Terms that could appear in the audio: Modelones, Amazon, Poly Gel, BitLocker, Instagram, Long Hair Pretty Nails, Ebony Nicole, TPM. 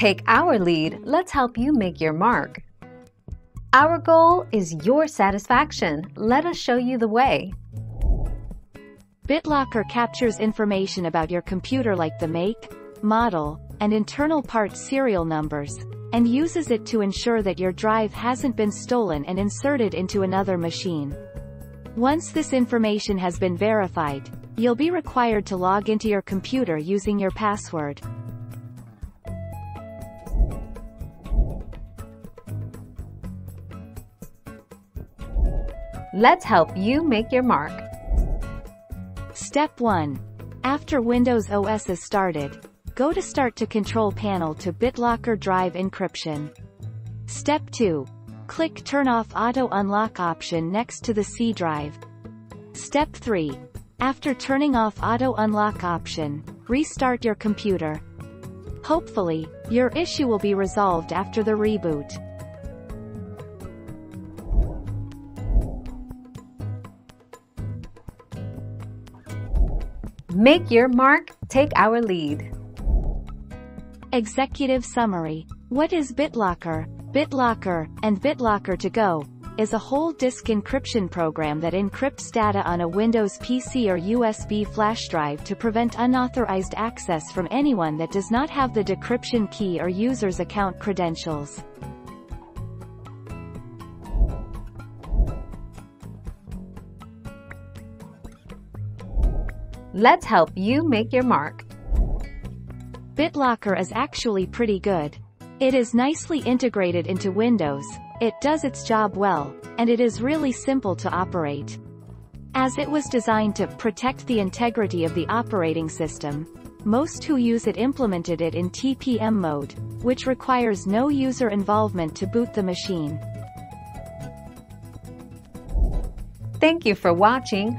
Take our lead, let's help you make your mark. Our goal is your satisfaction. Let us show you the way. BitLocker captures information about your computer like the make, model, and internal part serial numbers, and uses it to ensure that your drive hasn't been stolen and inserted into another machine. Once this information has been verified, you'll be required to log into your computer using your password. Let's help you make your mark. Step 1. After Windows OS is started, go to Start to Control Panel to BitLocker Drive Encryption. Step 2. Click Turn Off Auto Unlock option next to the C drive. Step 3. After turning off Auto Unlock option, restart your computer. Hopefully, your issue will be resolved after the reboot. Make your mark, take our lead. Executive Summary. What is BitLocker? BitLocker, and BitLocker to Go, is a whole disk encryption program that encrypts data on a Windows PC or USB flash drive to prevent unauthorized access from anyone that does not have the decryption key or user's account credentials. Let's help you make your mark. BitLocker is actually pretty good. It is nicely integrated into Windows, it does its job well, and it is really simple to operate. As it was designed to protect the integrity of the operating system, most who use it implemented it in TPM mode, which requires no user involvement to boot the machine. Thank you for watching.